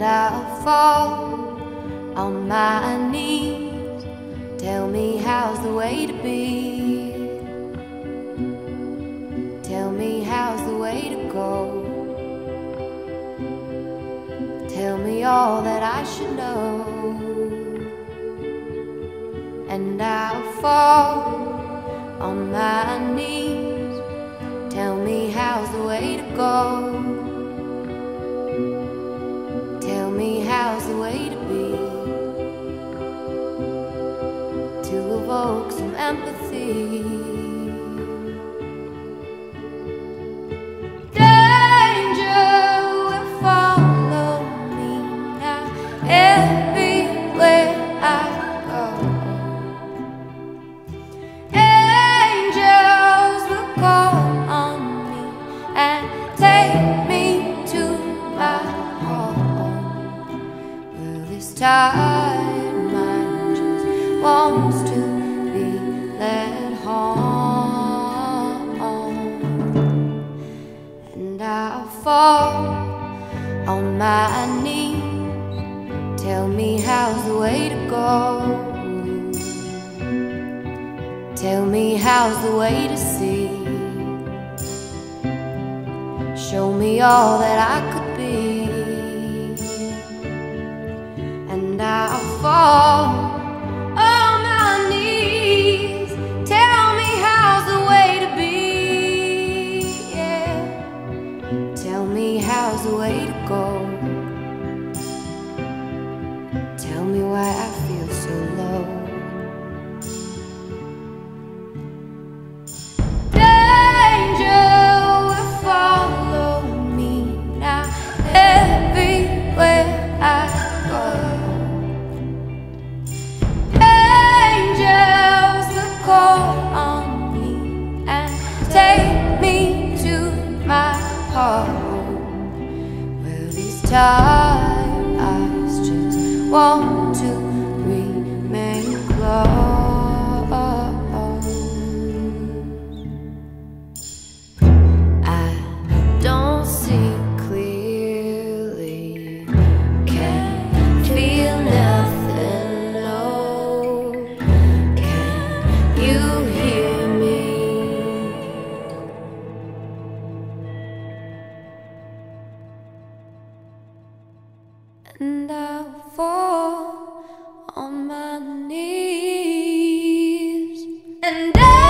and I'll fall on my knees. Tell me how's the way to be. Tell me how's the way to go. Tell me all that I should know, and I'll fall on my knees. Tell me how's the way to go. How's the way to be, to evoke some empathy? Tired mind just wants to be led home, and I'll fall on my knees. Tell me how's the way to go. Tell me how's the way to see. Show me all that I could be. I'll fall on my knees. Tell me how's the way to be, yeah. Tell me how's the way to go. Tell me why I feel so low. Well, these tired eyes just want to remain closed. And I'll fall on my knees. And I